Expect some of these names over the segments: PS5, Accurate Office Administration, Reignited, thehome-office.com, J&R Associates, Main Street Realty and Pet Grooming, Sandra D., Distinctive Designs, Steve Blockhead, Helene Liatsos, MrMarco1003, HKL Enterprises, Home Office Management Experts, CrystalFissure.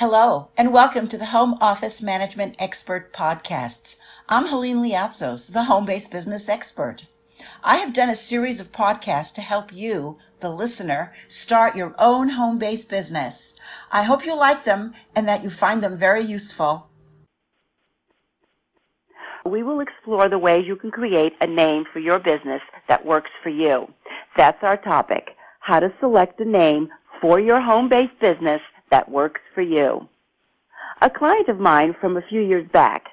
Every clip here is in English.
Hello, and welcome to the Home Office Management Expert Podcasts. I'm Helene Liatsos, the home-based business expert. I have done a series of podcasts to help you, the listener, start your own home-based business. I hope you like them and that you find them very useful. We will explore the ways you can create a name for your business that works for you. That's our topic, how to select a name for your home-based business that works for you. A client of mine from a few years back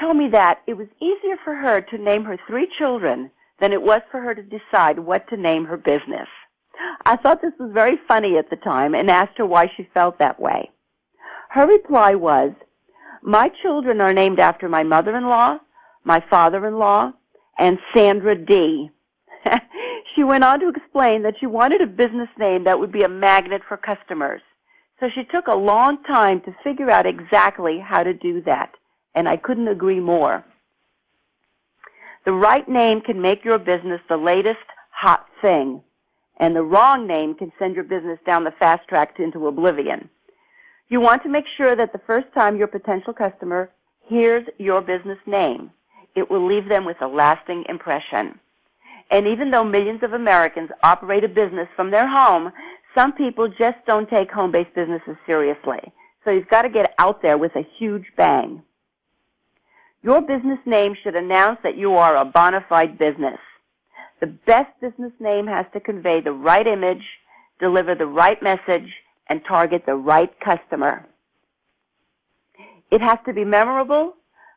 told me that it was easier for her to name her three children than it was for her to decide what to name her business. I thought this was very funny at the time and asked her why she felt that way. Her reply was, "My children are named after my mother-in-law, my father-in-law, and Sandra D." She went on to explain that she wanted a business name that would be a magnet for customers. So she took a long time to figure out exactly how to do that, and I couldn't agree more. The right name can make your business the latest hot thing, and the wrong name can send your business down the fast track into oblivion. You want to make sure that the first time your potential customer hears your business name, it will leave them with a lasting impression. And even though millions of Americans operate a business from their home, some people just don't take home-based businesses seriously, so you've got to get out there with a huge bang. Your business name should announce that you are a bona fide business. The best business name has to convey the right image, deliver the right message, and target the right customer. It has to be memorable,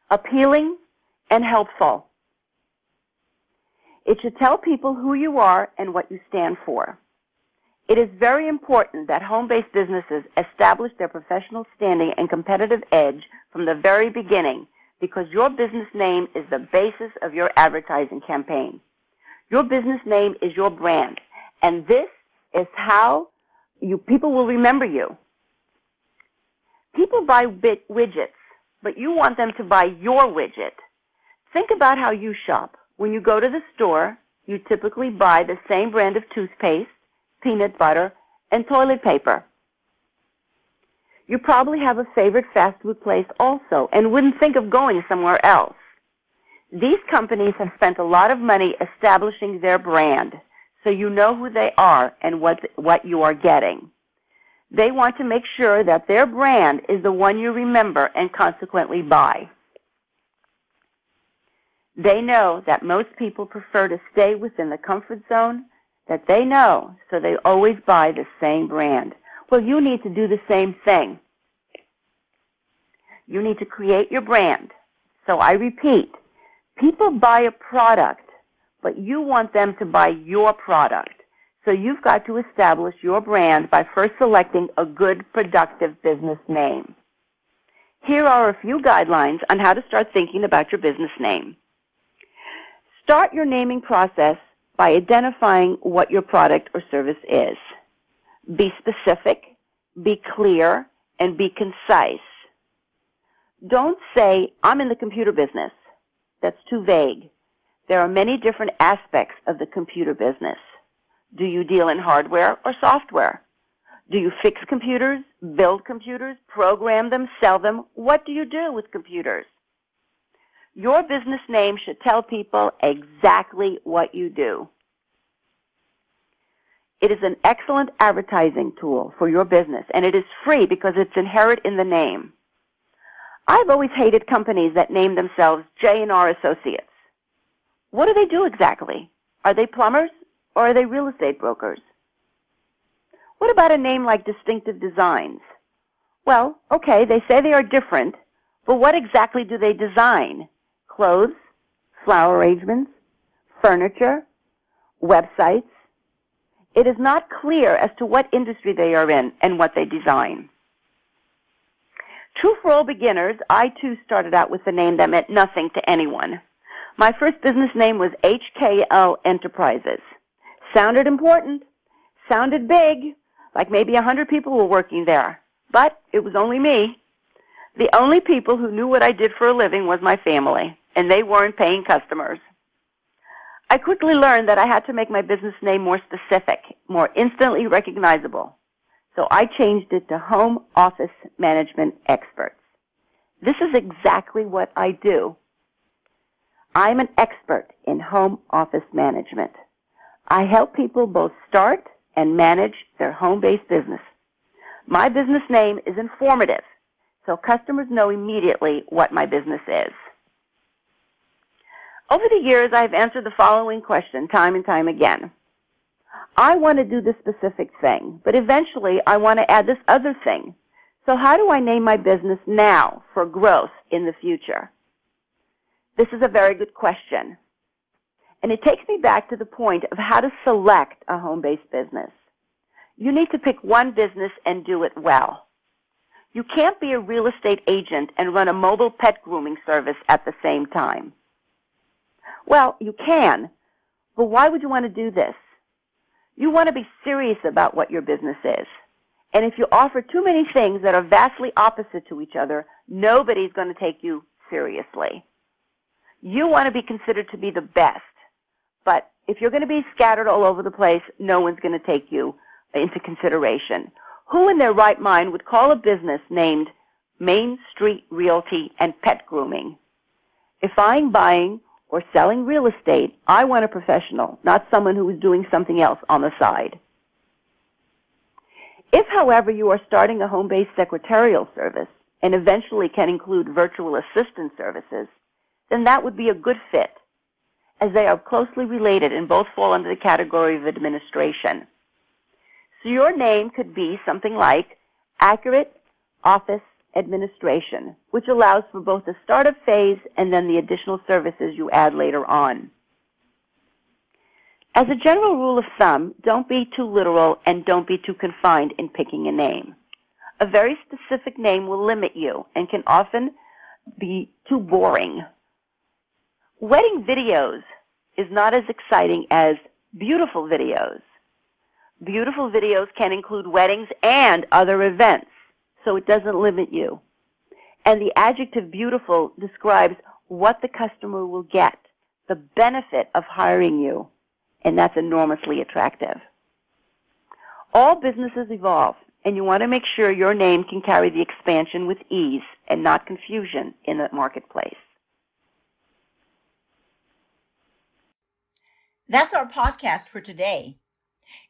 appealing, and helpful. It should tell people who you are and what you stand for. It is very important that home-based businesses establish their professional standing and competitive edge from the very beginning, because your business name is the basis of your advertising campaign. Your business name is your brand, and this is how people will remember you. People buy widgets, but you want them to buy your widget. Think about how you shop. When you go to the store, you typically buy the same brand of toothpaste, peanut butter, and toilet paper. You probably have a favorite fast food place also and wouldn't think of going somewhere else. These companies have spent a lot of money establishing their brand, so you know who they are and what you are getting. They want to make sure that their brand is the one you remember and consequently buy. They know that most people prefer to stay within the comfort zone that they know, so they always buy the same brand. Well, you need to do the same thing. You need to create your brand. So I repeat, people buy a product, but you want them to buy your product. So you've got to establish your brand by first selecting a good, productive business name. Here are a few guidelines on how to start thinking about your business name. Start your naming process by identifying what your product or service is. Be specific, be clear, and be concise. Don't say, "I'm in the computer business." That's too vague. There are many different aspects of the computer business. Do you deal in hardware or software? Do you fix computers, build computers, program them, sell them? What do you do with computers? Your business name should tell people exactly what you do. It is an excellent advertising tool for your business, and it is free because it's inherent in the name. I've always hated companies that name themselves J&R Associates. What do they do exactly? Are they plumbers or are they real estate brokers? What about a name like Distinctive Designs? Well, okay, they say they are different, but what exactly do they design? Clothes, flower arrangements, furniture, websites. It is not clear as to what industry they are in and what they design. True for all beginners, I too started out with a name that meant nothing to anyone. My first business name was HKL Enterprises. Sounded important, sounded big, like maybe 100 people were working there, but it was only me. The only people who knew what I did for a living was my family, and they weren't paying customers. I quickly learned that I had to make my business name more specific, more instantly recognizable. So I changed it to Home Office Management Experts. This is exactly what I do. I'm an expert in home office management. I help people both start and manage their home-based business. My business name is informative, so customers know immediately what my business is. Over the years, I've answered the following question time and time again. I want to do this specific thing, but eventually I want to add this other thing. So how do I name my business now for growth in the future? This is a very good question. And it takes me back to the point of how to select a home-based business. You need to pick one business and do it well. You can't be a real estate agent and run a mobile pet grooming service at the same time. Well, you can, but why would you want to do this? You want to be serious about what your business is. And if you offer too many things that are vastly opposite to each other, nobody's going to take you seriously. You want to be considered to be the best, but if you're going to be scattered all over the place, no one's going to take you into consideration. Who in their right mind would call a business named Main Street Realty and Pet Grooming? If I'm buying or selling real estate, I want a professional, not someone who is doing something else on the side. If, however, you are starting a home-based secretarial service and eventually can include virtual assistant services, then that would be a good fit, as they are closely related and both fall under the category of administration. So your name could be something like Accurate Office Administration, which allows for both the startup phase and then the additional services you add later on. As a general rule of thumb, don't be too literal and don't be too confined in picking a name. A very specific name will limit you and can often be too boring. Wedding videos is not as exciting as beautiful videos. Beautiful videos can include weddings and other events, so it doesn't limit you. And the adjective beautiful describes what the customer will get, the benefit of hiring you. And that's enormously attractive. All businesses evolve, and you want to make sure your name can carry the expansion with ease and not confusion in the marketplace. That's our podcast for today.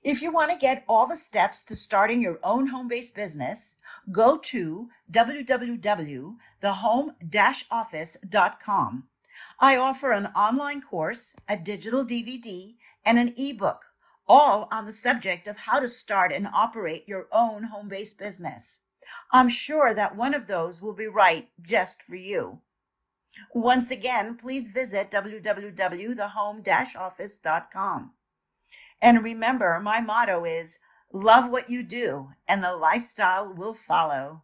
If you want to get all the steps to starting your own home-based business, go to www.thehome-office.com. I offer an online course, a digital DVD, and an ebook, all on the subject of how to start and operate your own home-based business. I'm sure that one of those will be right just for you. Once again, please visit www.thehome-office.com. And remember, my motto is, love what you do, and the lifestyle will follow.